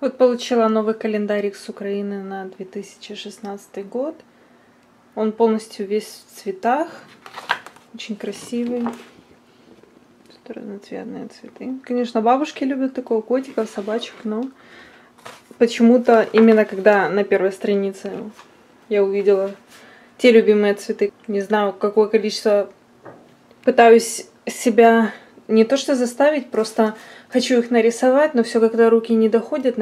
Вот получила новый календарик с Украины на 2016 год. Он полностью весь в цветах. Очень красивый. Тут разноцветные цветы. Конечно, бабушки любят такого, котиков, собачек, но почему-то именно когда на первой странице я увидела те любимые цветы, не знаю, какое количество, пытаюсь себя не то что заставить, просто хочу их нарисовать, но все как-то руки не доходят.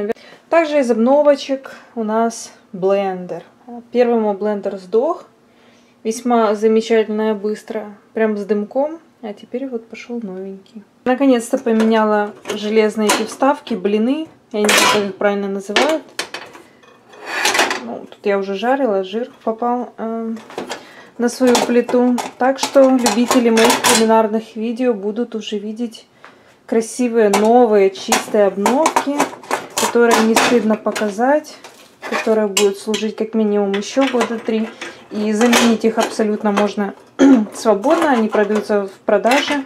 Также из обновочек у нас блендер. Первый мой блендер сдох. Весьма замечательно, быстро, прям с дымком. А теперь вот пошел новенький. Наконец-то поменяла железные эти вставки, блины. Я не знаю, как их правильно называют. Ну, тут я уже жарила, жир попал на свою плиту. Так что любители моих кулинарных видео будут уже видеть красивые, новые, чистые обновки, которые не стыдно показать, которые будут служить как минимум еще года 3. И заменить их абсолютно можно свободно, они продаются в продаже.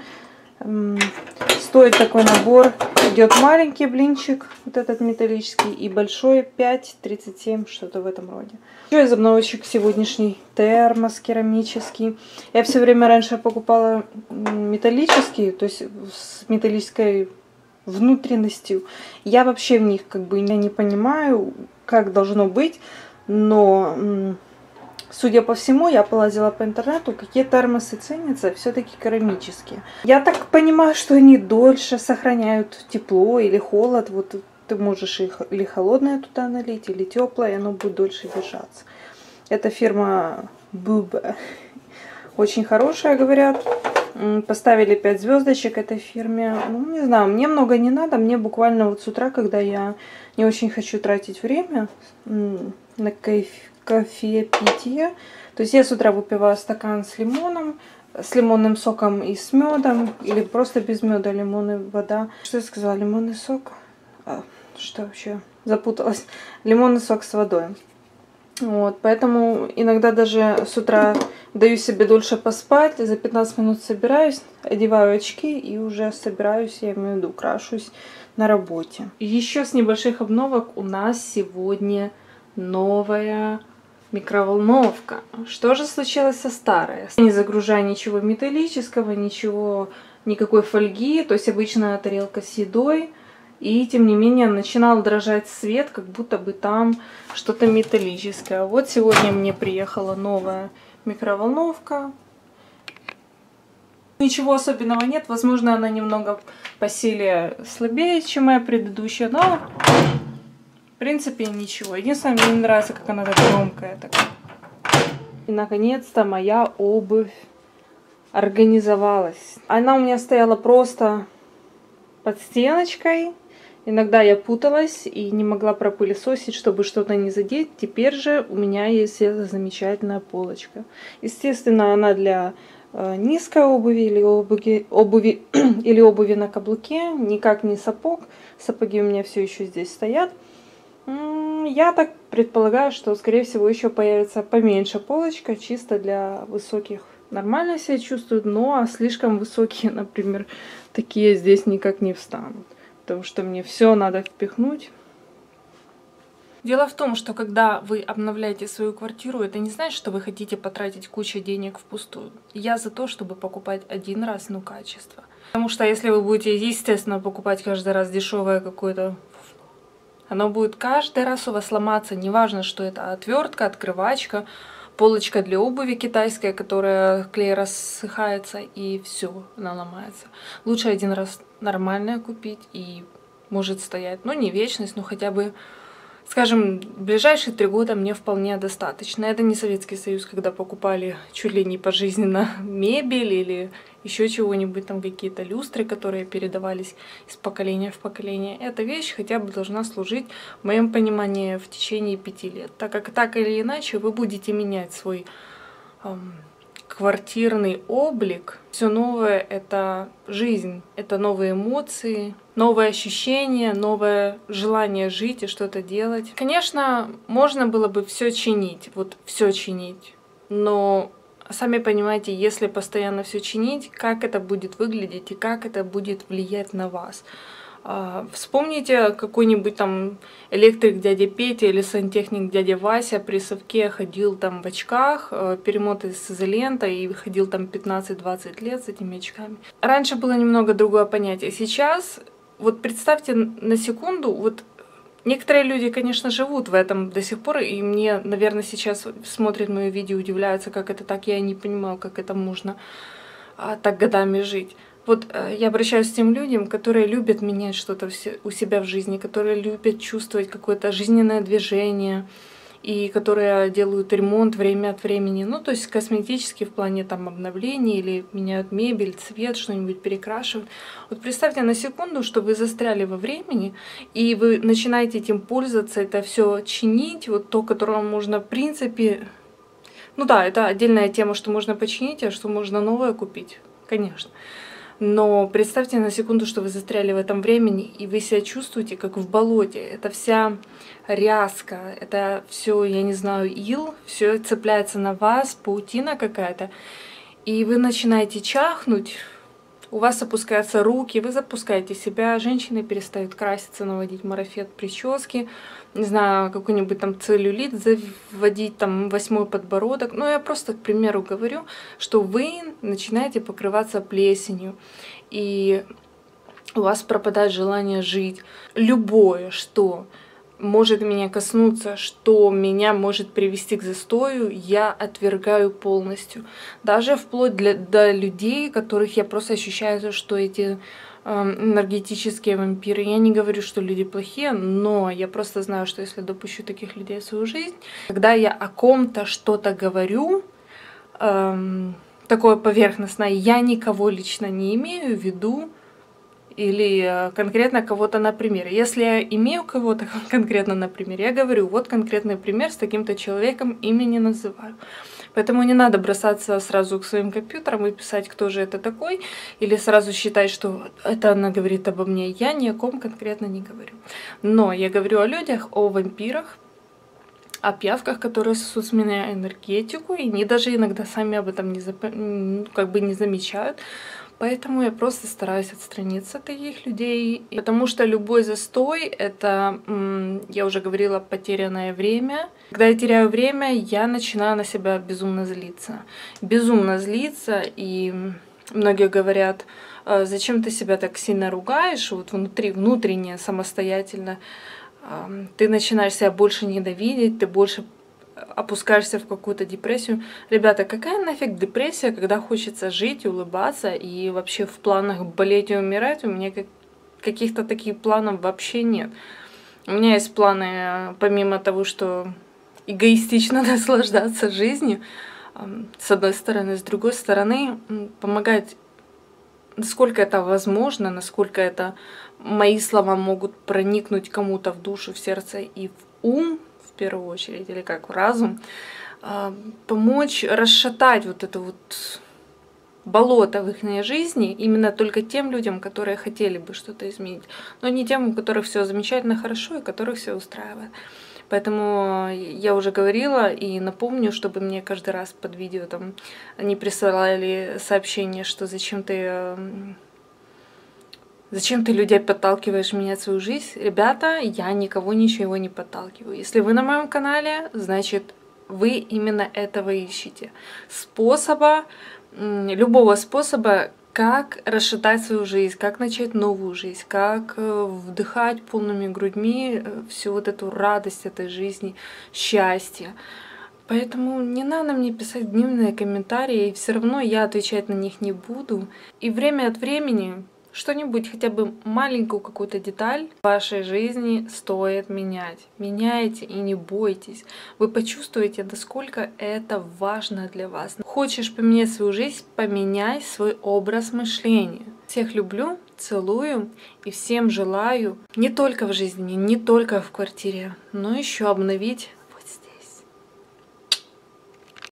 Стоит такой набор, идет маленький блинчик, вот этот металлический, и большой 5,37, что-то в этом роде. Еще из обновочек сегодняшний термос керамический. Я все время раньше покупала металлические, то есть с металлической внутренностью. Я вообще в них как бы не понимаю, как должно быть, но... Судя по всему, я полазила по интернету, какие термосы ценятся, все-таки керамические. Я так понимаю, что они дольше сохраняют тепло или холод. Вот ты можешь их или холодное туда налить, или теплое, и оно будет дольше держаться. Это фирма Bube. Очень хорошая, говорят. Поставили 5 звездочек этой фирме. Ну, не знаю, мне много не надо. Мне буквально вот с утра, когда я не очень хочу тратить время на кофепитие. То есть я с утра выпиваю стакан с лимоном, с лимонным соком и с медом, или просто без меда, лимон и вода. Что я сказала? Лимонный сок? Что вообще? Запуталась. Лимонный сок с водой. Вот, поэтому иногда даже с утра даю себе дольше поспать, за 15 минут собираюсь, одеваю очки и уже собираюсь, я имею в виду, крашусь на работе. Еще с небольших обновок у нас сегодня новая микроволновка. Что же случилось со старой? Не загружая ничего металлического, ничего, никакой фольги, то есть обычная тарелка с едой. И тем не менее начинал дрожать свет, как будто бы там что-то металлическое. Вот сегодня мне приехала новая микроволновка. Ничего особенного нет. Возможно, она немного по силе слабее, чем моя предыдущая, но в принципе ничего. Единственное, мне не нравится, как она так громкая. И наконец-то моя обувь организовалась. Она у меня стояла просто под стеночкой. Иногда я путалась и не могла пропылесосить, чтобы что-то не задеть. Теперь же у меня есть эта замечательная полочка. Естественно, она для низкой обуви или обуви на каблуке. Никак не сапог. Сапоги у меня все еще здесь стоят. Я так предполагаю, что, скорее всего, еще появится поменьше полочка, чисто для высоких. Нормально себя чувствуют, но слишком высокие, например, такие здесь никак не встанут. Потому что мне все надо впихнуть. Дело в том, что когда вы обновляете свою квартиру, это не значит, что вы хотите потратить кучу денег впустую. Я за то, чтобы покупать один раз, но качество. Потому что если вы будете, естественно, покупать каждый раз дешевое какое-то, оно будет каждый раз у вас ломаться. Неважно, что это отвертка, открывачка, полочка для обуви китайская, которая клей рассыхается, и все, она ломается. Лучше один раз нормальное купить, и может стоять, ну не вечность, но хотя бы, скажем, ближайшие 3 года мне вполне достаточно. Это не Советский Союз, когда покупали чуть ли не пожизненно мебель или еще чего-нибудь, там какие-то люстры, которые передавались из поколения в поколение. Эта вещь хотя бы должна служить, в моем понимании, в течение 5 лет. Так как так или иначе вы будете менять свой квартирный облик. Все новое — это жизнь, это новые эмоции, новые ощущения, новое желание жить и что-то делать. Конечно, можно было бы все чинить, вот все чинить, но... Сами понимаете, если постоянно все чинить, как это будет выглядеть и как это будет влиять на вас. Вспомните какой-нибудь там электрик дядя Петя или сантехник дядя Вася при совке ходил там в очках, перемоты с изолентой и ходил там 15-20 лет с этими очками. Раньше было немного другое понятие. Сейчас, вот представьте на секунду, вот некоторые люди, конечно, живут в этом до сих пор, и мне, наверное, сейчас смотрят мои видео, удивляются, как это так, я не понимаю, как это можно так годами жить. Вот я обращаюсь к тем людям, которые любят менять что-то у себя в жизни, которые любят чувствовать какое-то жизненное движение, и которые делают ремонт время от времени, ну, то есть косметически в плане там обновлений, или меняют мебель, цвет, что-нибудь перекрашивают. Вот представьте на секунду, что вы застряли во времени, и вы начинаете этим пользоваться, это все чинить, вот то, которое можно, в принципе... Ну да, это отдельная тема, что можно починить, а что можно новое купить, конечно. Но представьте на секунду, что вы застряли в этом времени, и вы себя чувствуете как в болоте. Это вся ряска, это все, я не знаю, ил, все цепляется на вас, паутина какая-то. И вы начинаете чахнуть, у вас опускаются руки, вы запускаете себя, женщины перестают краситься, наводить марафет, прически, не знаю, какой-нибудь там целлюлит, заводить там 8-й подбородок. Ну, я просто, к примеру, говорю, что вы начинаете покрываться плесенью, и у вас пропадает желание жить. Любое, что может меня коснуться, что меня может привести к застою, я отвергаю полностью. Даже вплоть до людей, которых я просто ощущаю, что эти энергетические вампиры. Я не говорю, что люди плохие, но я просто знаю, что если допущу таких людей в свою жизнь, когда я о ком-то что-то говорю, такое поверхностное, я никого лично не имею в виду, или конкретно кого-то на примере. Если я имею кого-то конкретно на примере, я говорю, вот конкретный пример с таким-то человеком, имя не называю. Поэтому не надо бросаться сразу к своим компьютерам и писать, кто же это такой, или сразу считать, что это она говорит обо мне. Я ни о ком конкретно не говорю. Но я говорю о людях, о вампирах, о пиявках, которые сосут с меня энергетику, и они даже иногда сами об этом не замечают. Поэтому я просто стараюсь отстраниться от таких людей, потому что любой застой — это, я уже говорила, потерянное время. Когда я теряю время, я начинаю на себя безумно злиться. Безумно злиться, и многие говорят, зачем ты себя так сильно ругаешь, вот внутренне, самостоятельно. Ты начинаешь себя больше ненавидеть, ты больше опускаешься в какую-то депрессию. Ребята, какая нафиг депрессия, когда хочется жить, улыбаться и вообще в планах болеть и умирать? У меня каких-то таких планов вообще нет. У меня есть планы, помимо того, что эгоистично наслаждаться жизнью, с одной стороны, с другой стороны, помогать, насколько это возможно, насколько это мои слова могут проникнуть кому-то в душу, в сердце и в ум, в первую очередь, или как в разум, помочь расшатать вот это вот болото в их жизни именно только тем людям, которые хотели бы что-то изменить, но не тем, у которых все замечательно хорошо и которых все устраивает. Поэтому я уже говорила и напомню, чтобы мне каждый раз под видео там не присылали сообщение, что зачем ты людей подталкиваешь менять свою жизнь? Ребята, я никого ничего не подталкиваю. Если вы на моем канале, значит, вы именно этого ищете. Способа, любого способа, как расшатать свою жизнь, как начать новую жизнь, как вдыхать полными грудьми всю вот эту радость этой жизни, счастье. Поэтому не надо мне писать дневные комментарии, и все равно я отвечать на них не буду. И время от времени что-нибудь, хотя бы маленькую какую-то деталь в вашей жизни стоит менять. Меняйте и не бойтесь. Вы почувствуете, насколько это важно для вас. Хочешь поменять свою жизнь? Поменяй свой образ мышления. Всех люблю, целую и всем желаю не только в жизни, не только в квартире, но еще обновить